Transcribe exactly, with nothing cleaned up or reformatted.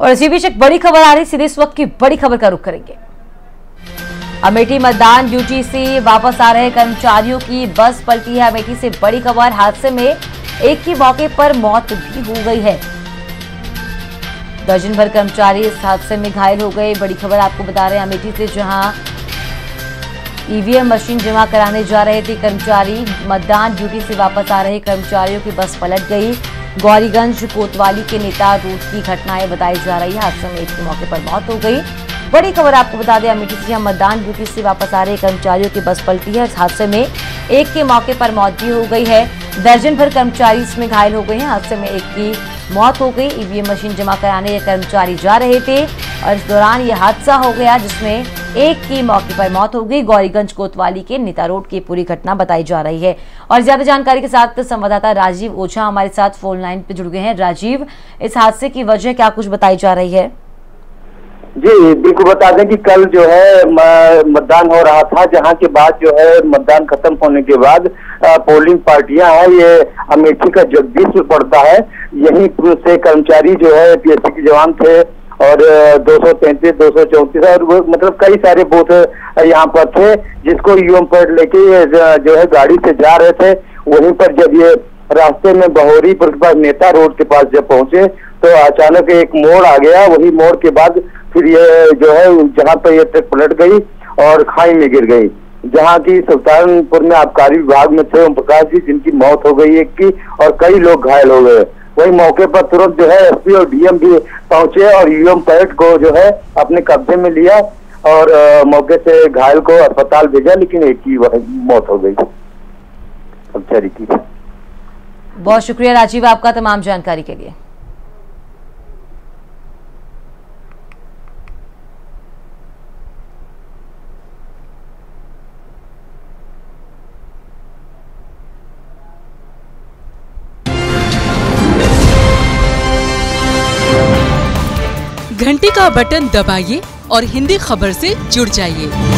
और इसी बीच एक बड़ी खबर आ रही, सीधे इस वक्त की बड़ी खबर का रुख करेंगे। अमेठी मतदान ड्यूटी से वापस आ रहे कर्मचारियों की बस पलटी है। अमेठी से बड़ी खबर, हादसे में एक की मौके पर मौत भी हो गई है। दर्जन भर कर्मचारी इस हादसे में घायल हो गए। बड़ी खबर आपको बता रहे हैं अमेठी से, जहां ईवीएम मशीन जमा कराने जा रहे थे कर्मचारी, मतदान ड्यूटी से वापस आ रहे कर्मचारियों की बस पलट गई। गौरीगंज कोतवाली के नीता रोड की घटनाएं बताई जा रही है। हादसे में एक की मौके पर मौत हो गई। बड़ी खबर आपको बता दें अमेठी से, मतदान ड्यूटी से वापस आ रहे कर्मचारियों की बस पलटी है। इस हादसे में एक के मौके पर मौत भी हो गई है। दर्जन भर कर्मचारी इसमें घायल हो गए हैं। हादसे में एक की मौत हो गई। ईवीएम मशीन जमा कराने ये कर्मचारी जा रहे थे और इस दौरान ये हादसा हो गया, जिसमें एक की मौके पर मौत हो गई। गौरीगंज कोतवाली के नीता रोड की पूरी घटना बताई जा रही है। और ज्यादा जानकारी के साथ संवाददाता राजीव ओझा हमारे साथ फोन लाइन पे जुड़ गए हैं। राजीव, इस हादसे की वजह क्या कुछ बताई जा रही है? जी बिल्कुल, बता दें कि कल जो है मतदान हो रहा था, जहां के बाद जो है मतदान खत्म होने के बाद पोलिंग पार्टियां हैं, ये अमेठी का जगदीशपुर पड़ता है, यहीं से कर्मचारी जो है पीएससी के जवान थे और दो सौ तैंतीस दो सौ चौंतीस और मतलब कई सारे बूथ यहाँ पर थे, जिसको यूएम पैट लेके जो है गाड़ी से जा रहे थे। वहीं पर जब ये रास्ते में बहोरीपुर के पास नीता रोड के पास जब पहुंचे तो अचानक एक मोड़ आ गया। वही मोड़ के बाद फिर ये जो है जहाँ पर ये ट्रक पलट गई और खाई में गिर गई, जहाँ की सुल्तानपुर में आबकारी विभाग में थे ओम प्रकाश जी, जिनकी मौत हो गई एक की और कई लोग घायल हो गए। वही मौके पर तुरंत जो है एसपी और डीएम भी पहुंचे और यूएम पैट को जो है अपने कब्जे में लिया और मौके से घायल को अस्पताल भेजा, लेकिन एक की मौत हो गई कर्मचारी की। बहुत शुक्रिया राजीव आपका तमाम जानकारी के लिए। घंटी का बटन दबाइए और हिंदी खबर से जुड़ जाइए।